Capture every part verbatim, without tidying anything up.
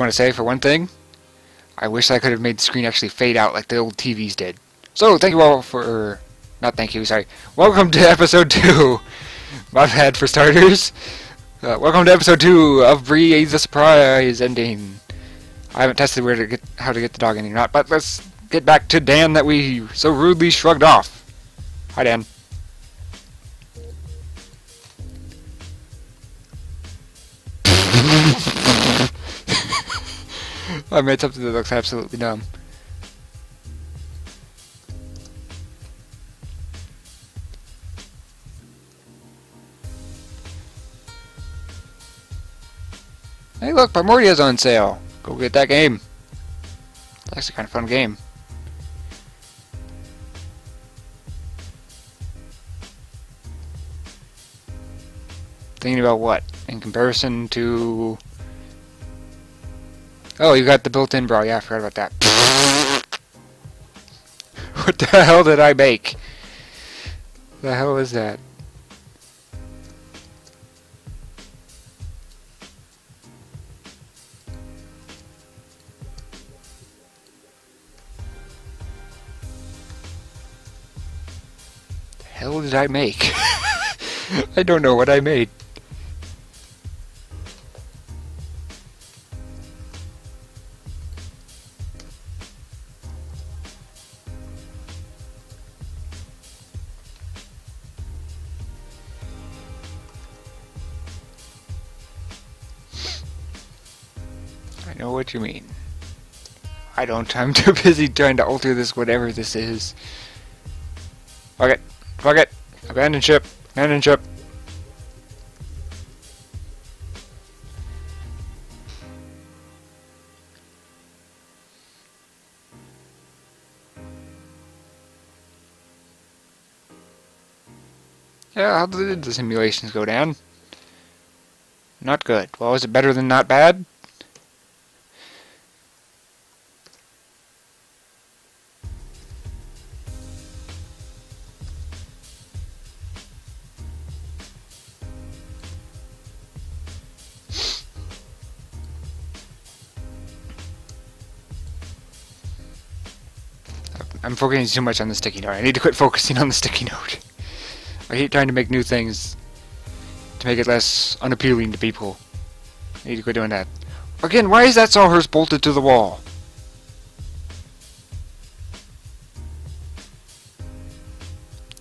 I want to say, for one thing, I wish I could have made the screen actually fade out like the old T Vs did. So, thank you all for... Not thank you, sorry. Welcome to episode two. My bad, for starters. Uh, welcome to episode two of Bree's the Surprise ending. I haven't tested where to get, how to get the dog ending or not, but let's get back to Dan that we so rudely shrugged off. Hi, Dan. I made something that looks absolutely dumb. Hey look, Primordia's on sale! Go get that game! It's actually kind of a fun game. Thinking about what? In comparison to... Oh, you got the built-in bra. Yeah, I forgot about that. What the hell did I bake? The hell is that? The hell did I make? I don't know what I made. Know what you mean. I don't, I'm too busy trying to alter this, whatever this is. Fuck it. Fuck it. Abandon ship. Abandon ship. Yeah, how did the simulations go down? Not good. Well, is it better than not bad? I'm focusing too much on the sticky note. I need to quit focusing on the sticky note. I hate trying to make new things to make it less unappealing to people. I need to quit doing that. Again, why is that sawhorse bolted to the wall?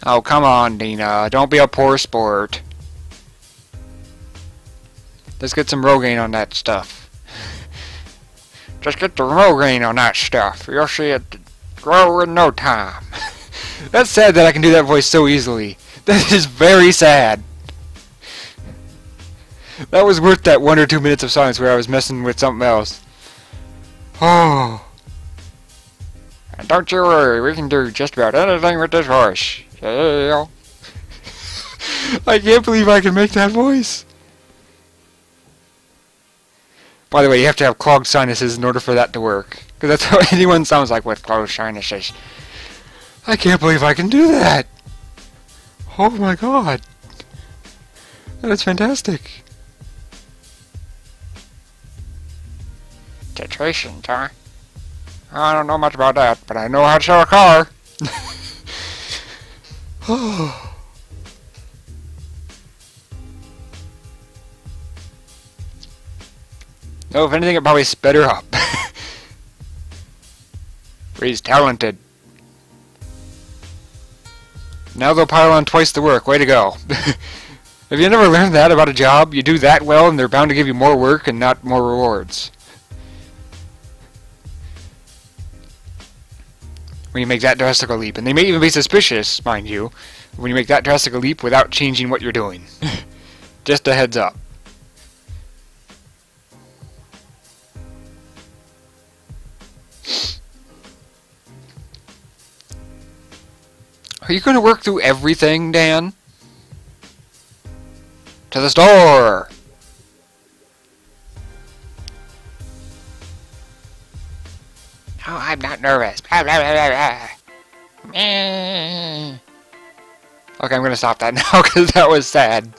Oh, come on, Dina. Don't be a poor sport. Let's get some Rogaine on that stuff. Just get the Rogaine on that stuff. You'll see it... grow in no time. That's sad that I can do that voice so easily. That is very sad. That was worth that one or two minutes of silence where I was messing with something else. Oh. And don't you worry, we can do just about anything with this horse. Yeah. I can't believe I can make that voice. By the way, you have to have clogged sinuses in order for that to work. Because that's how anyone sounds like with closed sinuses. I can't believe I can do that! Oh my god! That's fantastic! Tetration, huh? I don't know much about that, but I know how to sell a car! Oh. No, if anything, it probably sped her up. Bree's talented. Now they'll pile on twice the work. Way to go. Have you never learned that about a job? You do that well and they're bound to give you more work and not more rewards. When you make that drastic a leap. And they may even be suspicious, mind you, when you make that drastic a leap without changing what you're doing. Just a heads up. Are you going to work through everything, Dan? To the store! No, I'm not nervous. Blah, blah, blah, blah. Okay, I'm going to stop that now because that was sad.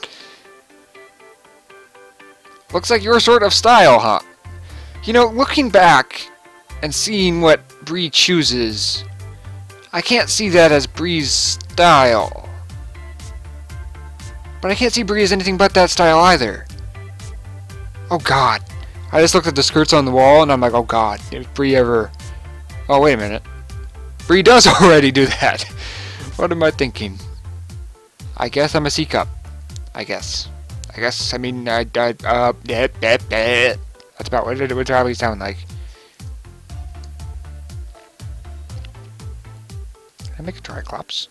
Looks like your sort of style, huh? You know, looking back and seeing what Bree chooses, I can't see that as Bree's style. But I can't see Bree as anything but that style either. Oh god. I just looked at the skirts on the wall and I'm like, oh god, if Bree ever... Oh, wait a minute. Bree does already do that. What am I thinking? I guess I'm a C-cup. I guess. I guess, I mean, I... I uh, bleh, bleh, bleh. That's about what it would probably sound like. Can I make a Triclops?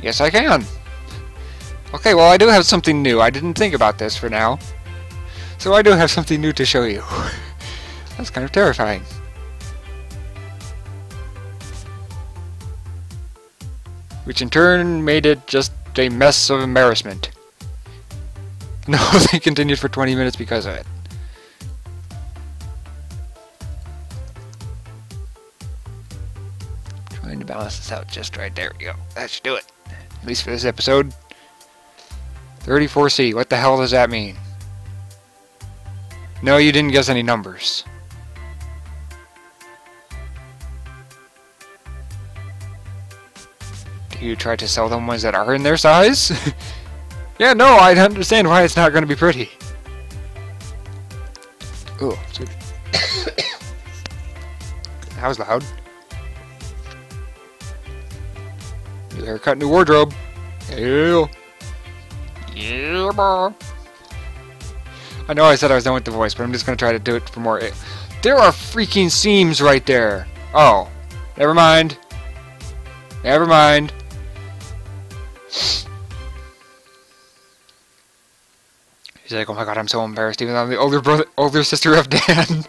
Yes, I can! Okay, well, I do have something new. I didn't think about this for now. So I do have something new to show you. That's kind of terrifying. Which in turn made it just a mess of embarrassment. No, they continued for twenty minutes because of it. Trying to balance this out just right. There we go. That should do it. At least for this episode. thirty-four C. What the hell does that mean? No, you didn't guess any numbers. Do you try to sell them ones that are in their size? Yeah, no, I understand why it's not going to be pretty. Ooh. That was loud. New haircut, new wardrobe. Ew. Yeah, bro. I know I said I was done with the voice, but I'm just going to try to do it for more. There are freaking seams right there. Oh. Never mind. Never mind. She's like, oh my god, I'm so embarrassed, even though I'm the older brother, older sister of Dan.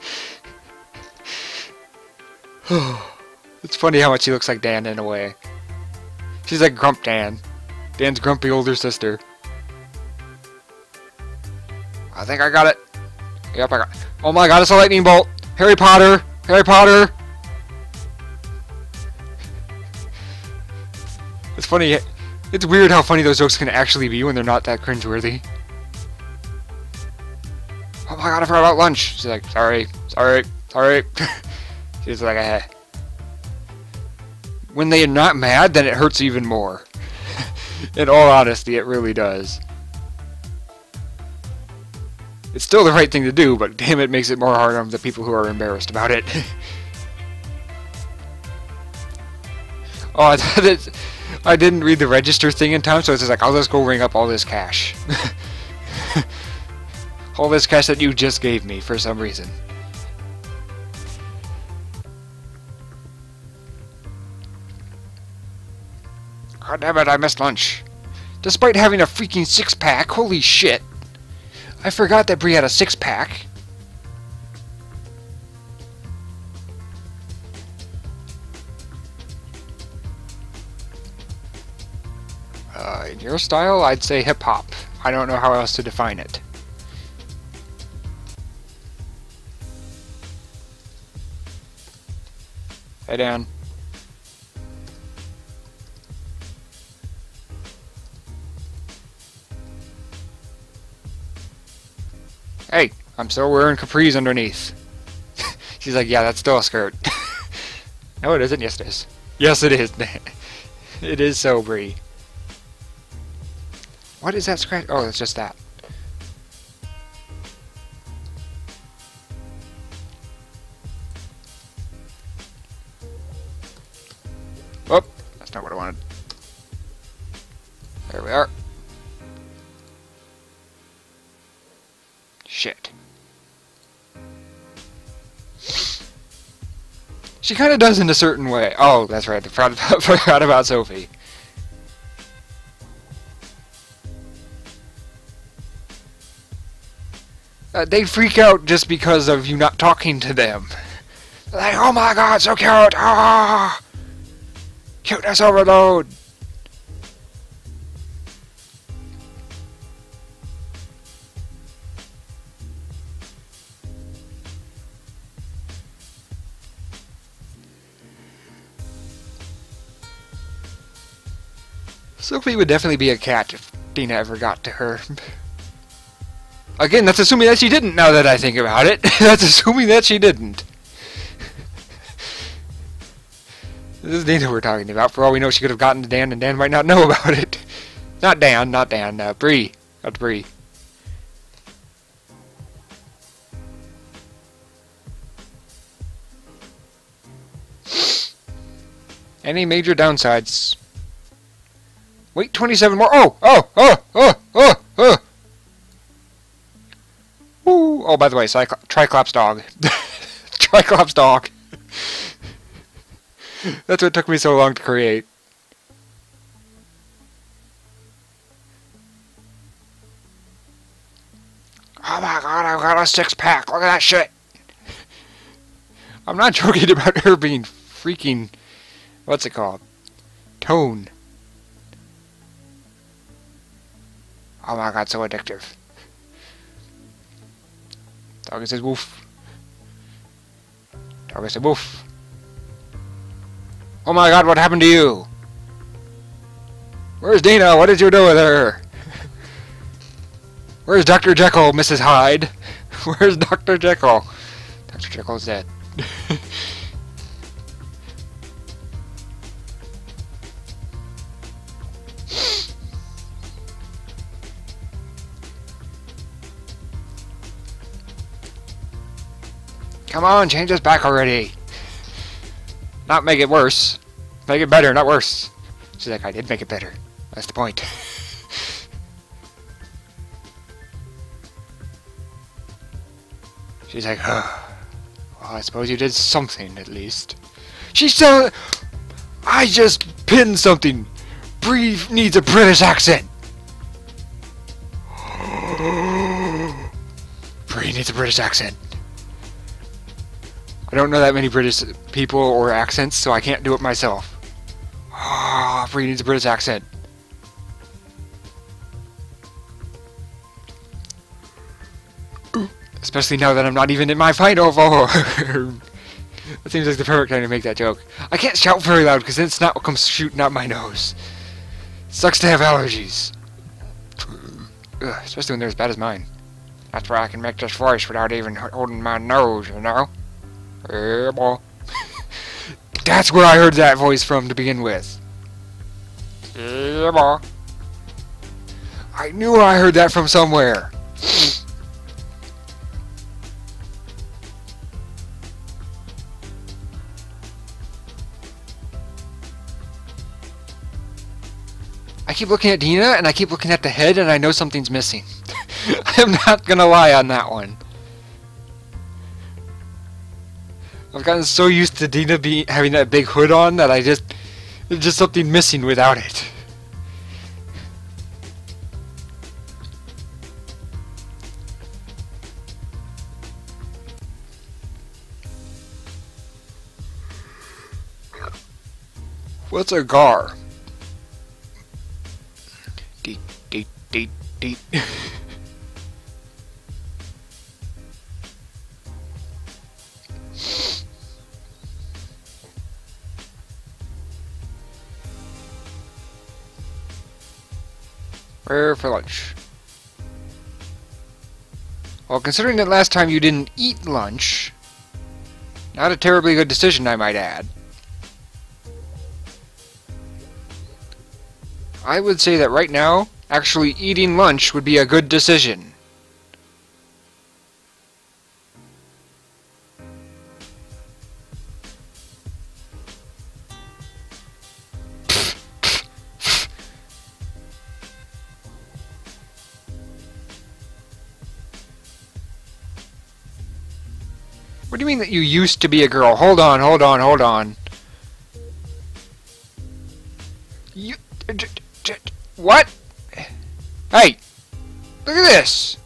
It's funny how much she looks like Dan in a way. She's like Grump Dan. Dan's grumpy older sister. I think I got it. Yep, I got it. Oh my god, it's a lightning bolt. Harry Potter. Harry Potter. It's funny. It's weird how funny those jokes can actually be when they're not that cringeworthy. Oh my god, I forgot about lunch. She's like, sorry, sorry, sorry. She's like, eh. When they are not mad, then it hurts even more. In all honesty, it really does. It's still the right thing to do, but damn it, makes it more hard on the people who are embarrassed about it. Oh, I thought it, I didn't read the register thing in time, so it's just like, I'll just go ring up all this cash. All this cash that you just gave me for some reason. God damn it, I missed lunch. Despite having a freaking six-pack, holy shit. I forgot that Bree had a six-pack. Uh, in your style, I'd say hip-hop. I don't know how else to define it. Hey, Dan. Hey, I'm still wearing capris underneath. She's like, yeah, that's still a skirt. No, it isn't. Yes, it is. Yes, it is. It is so, Bree. What is that scratch? Oh, it's just that. Oh, that's not what I wanted. There we are. Shit. She kind of does in a certain way. Oh, that's right. I forgot about, forgot about Sophie. Uh, they freak out just because of you not talking to them. They're like, oh my god, so cute! Ah! Cuteness overload! Sophie would definitely be a cat if Dina ever got to her. Again, that's assuming that she didn't, now that I think about it. That's assuming that she didn't. This is Dana we're talking about. For all we know, she could have gotten to Dan, and Dan might not know about it. Not Dan, not Dan, uh, Bree. That's Bree. Any major downsides? Wait, twenty-seven more. Oh, oh, oh, oh, oh, oh. Woo. Oh, by the way, Triclops dog. Triclops dog. That's what took me so long to create. Oh my god, I've got a six pack. Look at that shit. I'm not joking about her being freaking... What's it called? Tone. Oh my god, so addictive. Doggy says woof. Doggy says woof. Oh my god, what happened to you? Where's Dina? What did you do with her? Where's Doctor Jekyll, Missus Hyde? Where's Doctor Jekyll? Doctor Jekyll's dead. Come on, change us back already. Not make it worse. Make it better, not worse. She's like, I did make it better. That's the point. She's like, oh, well, I suppose you did something at least. She still... I just pinned something. Bree needs a British accent. Bree needs a British accent. I don't know that many British people or accents, so I can't do it myself. Ah, oh, Bree needs a British accent. Especially now that I'm not even in my final form. That seems like the perfect time to make that joke. I can't shout very loud because then snot will come shooting out my nose. It sucks to have allergies. Ugh, especially when they're as bad as mine. That's why I can make this voice without even holding my nose, you know? That's where I heard that voice from to begin with. I knew I heard that from somewhere. I keep looking at Dina and I keep looking at the head and I know something's missing. I'm not gonna lie on that one. I've gotten so used to Dina be having that big hood on that I just... There's just something missing without it. What's a gar? Deet, deet, deet, deet. Where for lunch? Well, considering that last time you didn't eat lunch, not a terribly good decision, I might add. I would say that right now, actually eating lunch would be a good decision. What do you mean that you used to be a girl? Hold on, hold on, hold on. You... What? Hey! Look at this!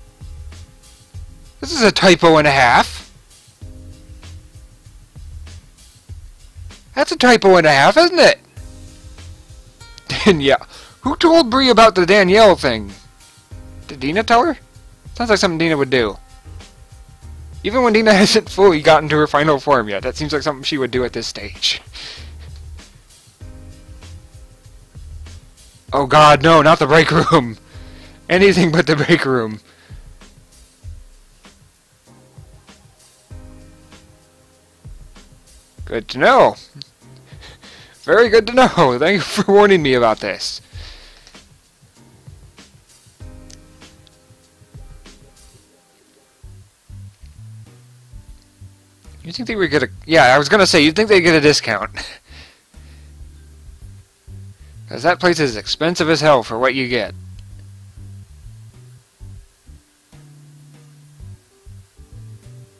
This is a typo and a half. That's a typo and a half, isn't it? Danielle. Who told Bree about the Danielle thing? Did Dina tell her? Sounds like something Dina would do. Even when Dina hasn't fully gotten to her final form yet, that seems like something she would do at this stage. Oh god, no, not the break room! Anything but the break room. Good to know. Very good to know. Thank you for warning me about this. You think they would get a... Yeah, I was going to say, you'd think they'd get a discount. Because that place is expensive as hell for what you get.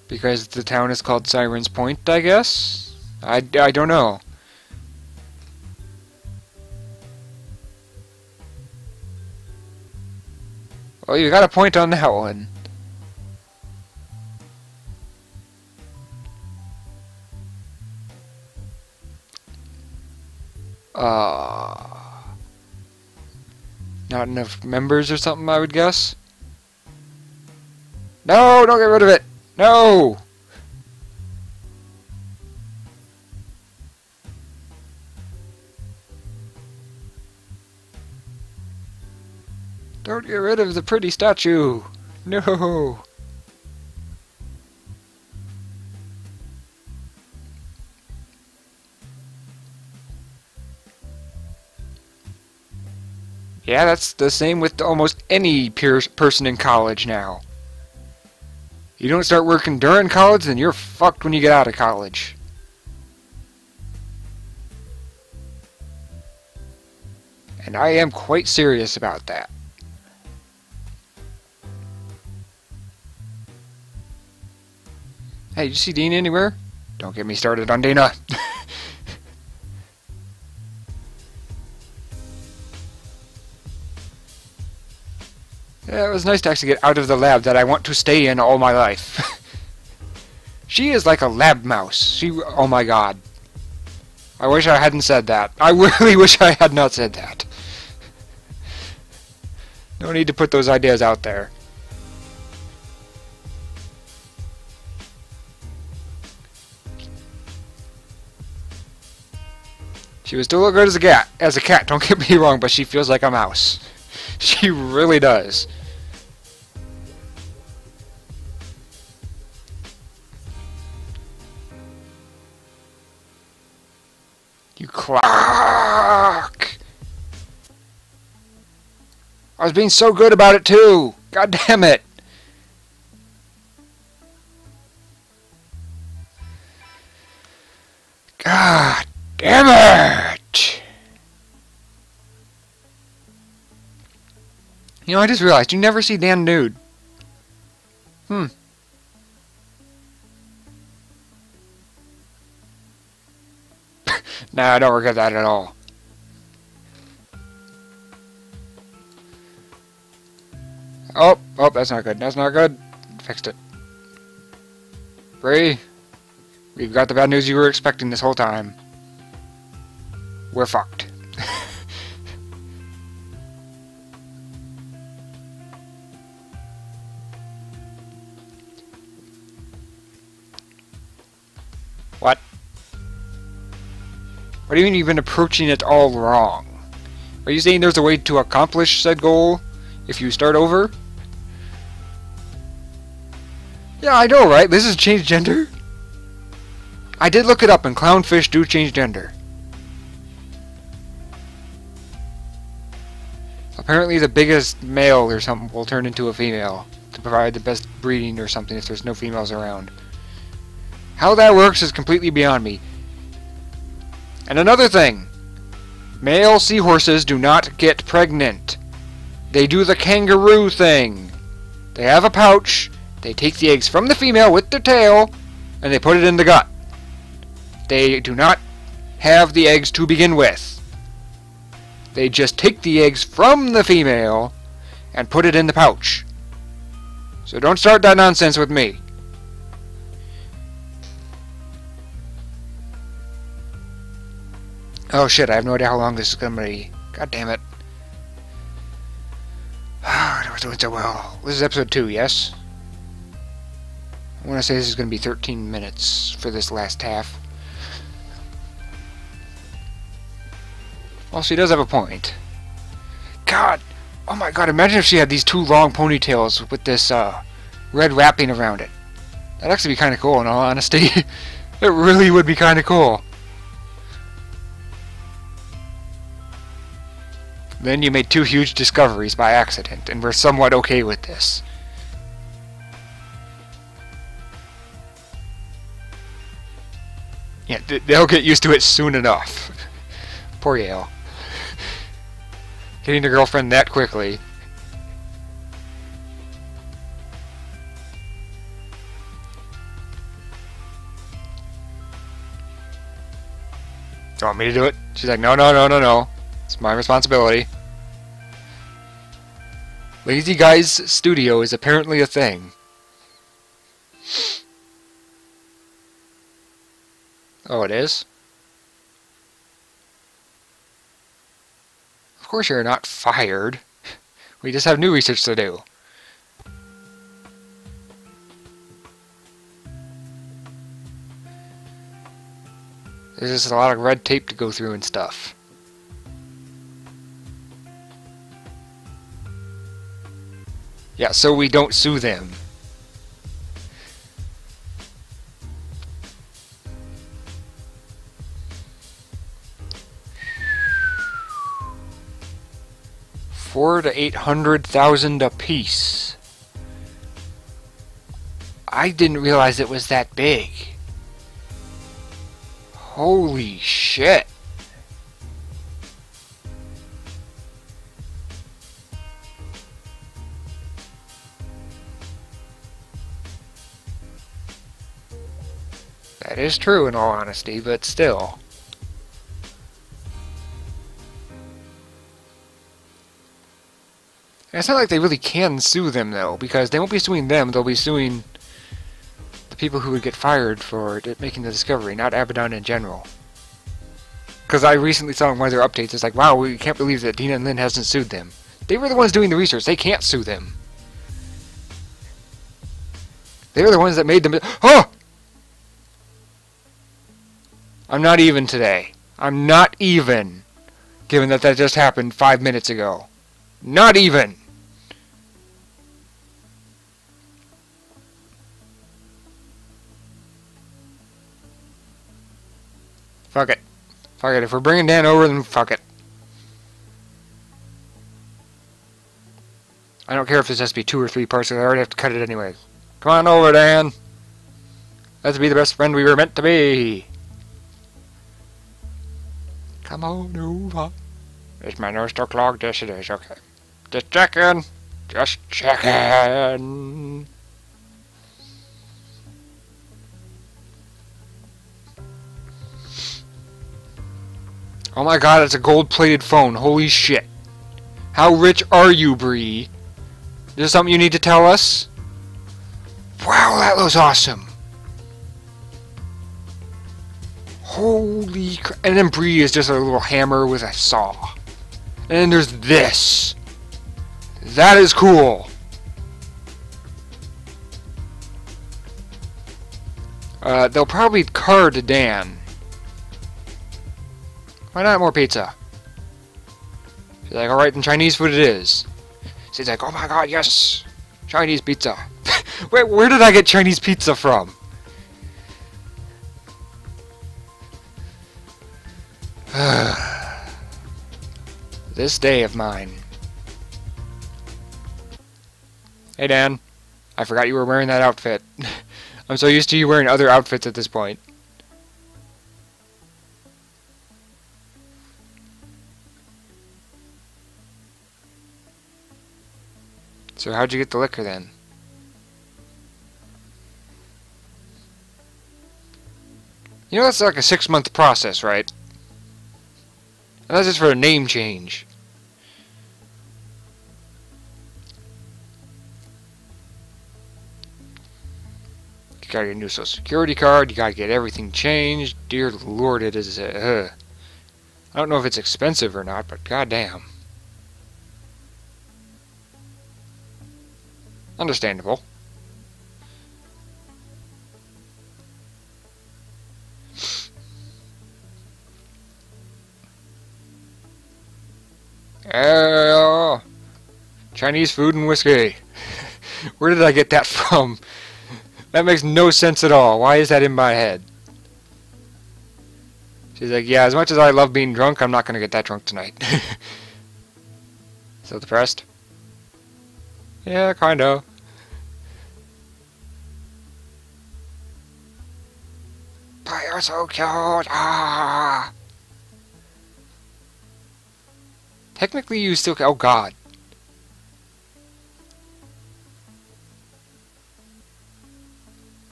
Because the town is called Siren's Point, I guess? I, I don't know. Well, you got a point on that one. Uh, not enough members or something, I would guess. No, don't get rid of it. No. Don't get rid of the pretty statue. No. Yeah, that's the same with almost any peer person in college now. You don't start working during college, then you're fucked when you get out of college. And I am quite serious about that. Hey, did you see Dina anywhere? Don't get me started on Dina. Yeah, it was nice to actually get out of the lab that I want to stay in all my life. She is like a lab mouse. She... oh my god. I wish I hadn't said that. I really wish I had not said that. No need to put those ideas out there. She was still as good as a cat, as a cat, don't get me wrong, but she feels like a mouse. She really does. You clock! I was being so good about it too! God damn it! God damn it! You know, I just realized, you never see Dan nude. Hmm. Nah, I don't regret that at all. Oh, oh, that's not good. That's not good. Fixed it. Bree, we've got the bad news you were expecting this whole time. We're fucked. What? What do you mean you've been approaching it all wrong? Are you saying there's a way to accomplish said goal if you start over? Yeah, I know, right? This is change gender? I did look it up and clownfish do change gender. Apparently the biggest male or something will turn into a female to provide the best breeding or something if there's no females around. How that works is completely beyond me. And another thing, male seahorses do not get pregnant. They do the kangaroo thing. They have a pouch, they take the eggs from the female with their tail, and they put it in the gut. They do not have the eggs to begin with. They just take the eggs from the female and put it in the pouch. So don't start that nonsense with me. Oh shit, I have no idea how long this is gonna be. God damn it. Ah, I was doing so well. This is episode two, yes? I wanna say this is gonna be thirteen minutes for this last half. Also, she does have a point. God! Oh my god, imagine if she had these two long ponytails with this uh, red wrapping around it. That'd actually be kinda cool in all honesty. It really would be kind of cool. Then you made two huge discoveries by accident, and we're somewhat okay with this. Yeah, they'll get used to it soon enough. Poor Yale. Getting a girlfriend that quickly. Do you want me to do it? She's like, no, no, no, no, no. It's my responsibility. Lazy Guys Studio is apparently a thing. Oh, it is? Of course you're not fired. We just have new research to do. There's just a lot of red tape to go through and stuff. Yeah, so we don't sue them. Four to eight hundred thousand apiece. I didn't realize it was that big. Holy shit. That is true in all honesty, but still. And it's not like they really can sue them, though, because they won't be suing them, they'll be suing the people who would get fired for making the discovery, not Abaddon in general. Because I recently saw in one of their updates, it's like, wow, we can't believe that Dina and Lynn hasn't sued them. They were the ones doing the research, they can't sue them. They were the ones that made them... Oh! I'm not even today. I'm not even, given that that just happened five minutes ago. Not even! Fuck it. Fuck it. If we're bringing Dan over, then fuck it. I don't care if this has to be two or three parts, because I already have to cut it anyway. Come on over, Dan! Let's be the best friend we were meant to be! Come on over. Is my nose still clogged? Yes, it is. Okay. Just checking. Just checking. Oh my god, it's a gold-plated phone. Holy shit. How rich are you, Bree? Is there something you need to tell us? Wow, that was awesome. Holy crap. And then Bree is just a little hammer with a saw. And then there's this. That is cool. Uh, they'll probably card Dan. Why not more pizza? She's like, alright, then Chinese food it is. She's like, oh my god, yes! Chinese pizza. Wait, where did I get Chinese pizza from? This day of mine. Hey Dan, I forgot you were wearing that outfit. I'm so used to you wearing other outfits at this point. So how'd you get the liquor then? You know that's like a six month process, right? And that's just for a name change. You gotta get a new social security card, you gotta get everything changed. Dear lord, it is a... Uh, I don't know if it's expensive or not, but goddamn. Understandable. Uh, Chinese food and whiskey. Where did I get that from? That makes no sense at all. Why is that in my head? She's like, yeah, as much as I love being drunk, I'm not going to get that drunk tonight. So depressed? Yeah, kind of. But you're so cute! Ah! Technically, you still can. Oh, God.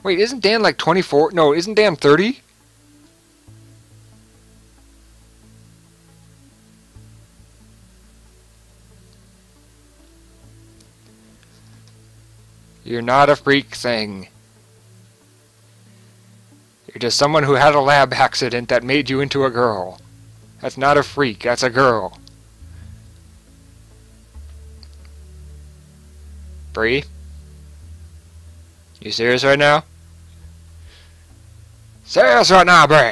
Wait, isn't Dan like twenty-four? No, isn't Dan thirty? You're not a freak thing. You're just someone who had a lab accident that made you into a girl. That's not a freak, that's a girl. Bree? You serious right now? Serious right now, Bree!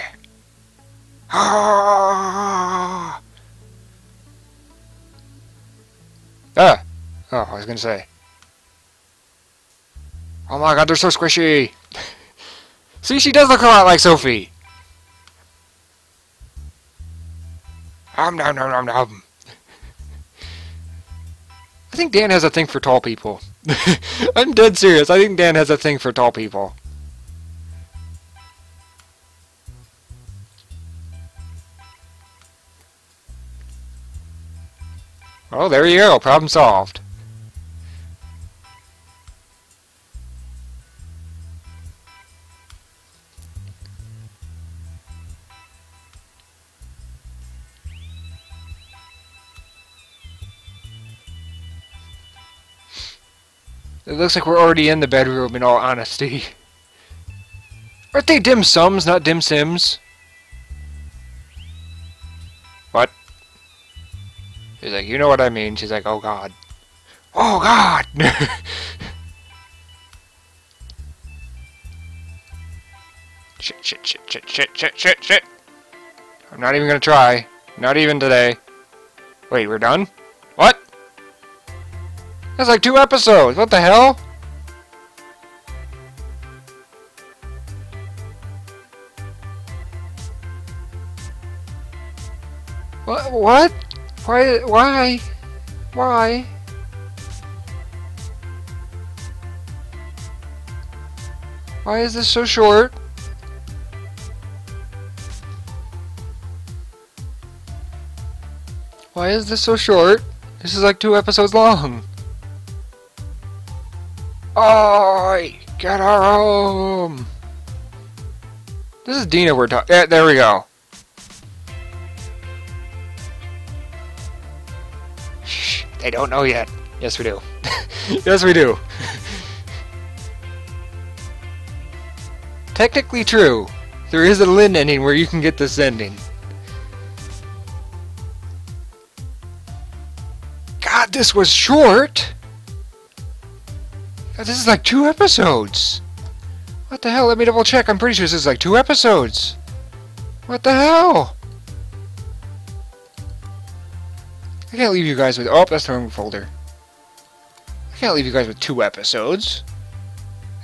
Ah! Ah! Oh, I was gonna say. Oh my god, they're so squishy! See, she does look a lot like Sophie! Om nom nom nom nom! I think Dan has a thing for tall people. I'm dead serious, I think Dan has a thing for tall people. Oh, there you go, problem solved. It looks like we're already in the bedroom, in all honesty. Aren't they dim sums, not dim sims? What? She's like, you know what I mean. She's like, oh god. Oh god! Shit, shit, shit, shit, shit, shit, shit, shit! I'm not even gonna try. Not even today. Wait, we're done? What? That's like two episodes! What the hell? What? What? Why? Why? Why? Why is this so short? Why is this so short? This is like two episodes long. Oh, get her home. This is Dina we're talking. Yeah, there we go. Shh, they don't know yet. Yes, we do. Yes, we do. Technically true. There is a Lynn ending where you can get this ending. God, this was short. This is like two episodes! What the hell? Let me double check. I'm pretty sure this is like two episodes! What the hell? I can't leave you guys with... Oh, that's the wrong folder. I can't leave you guys with two episodes.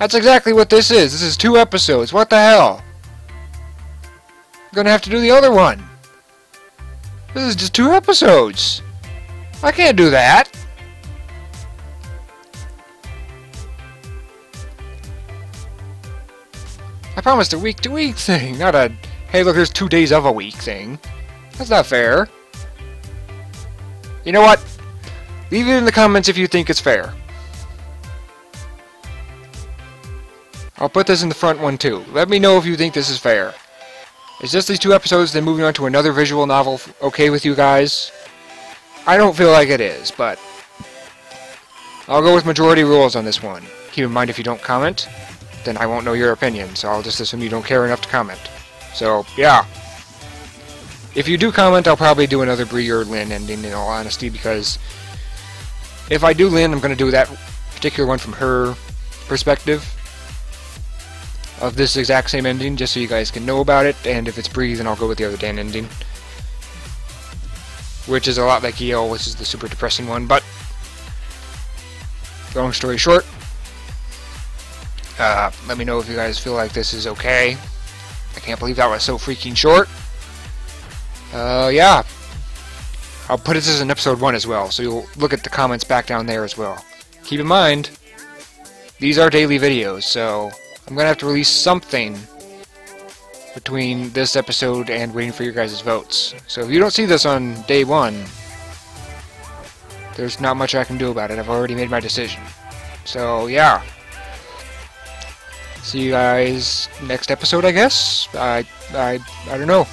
That's exactly what this is. This is two episodes. What the hell? I'm gonna have to do the other one. This is just two episodes. I can't do that. I promised a week-to-week thing, not a, hey look, there's two days of a week thing. That's not fair. You know what? Leave it in the comments if you think it's fair. I'll put this in the front one too. Let me know if you think this is fair. Is just these two episodes, then moving on to another visual novel okay with you guys? I don't feel like it is, but I'll go with majority rules on this one. Keep in mind if you don't comment, then I won't know your opinion, so I'll just assume you don't care enough to comment. So, yeah. If you do comment, I'll probably do another Bree or Lynn ending, in all honesty, because if I do Lynn, I'm going to do that particular one from her perspective of this exact same ending, just so you guys can know about it, and if it's Bree, then I'll go with the other Dan ending, which is a lot like E L, which is the super depressing one, but long story short, Uh, let me know if you guys feel like this is okay. I can't believe that was so freaking short. Uh, yeah. I'll put this as an episode one as well, so you'll look at the comments back down there as well. Keep in mind, these are daily videos, so I'm going to have to release something between this episode and waiting for your guys' votes. So if you don't see this on day one, there's not much I can do about it. I've already made my decision. So, yeah. See you guys next episode, I guess? I, I, I don't know.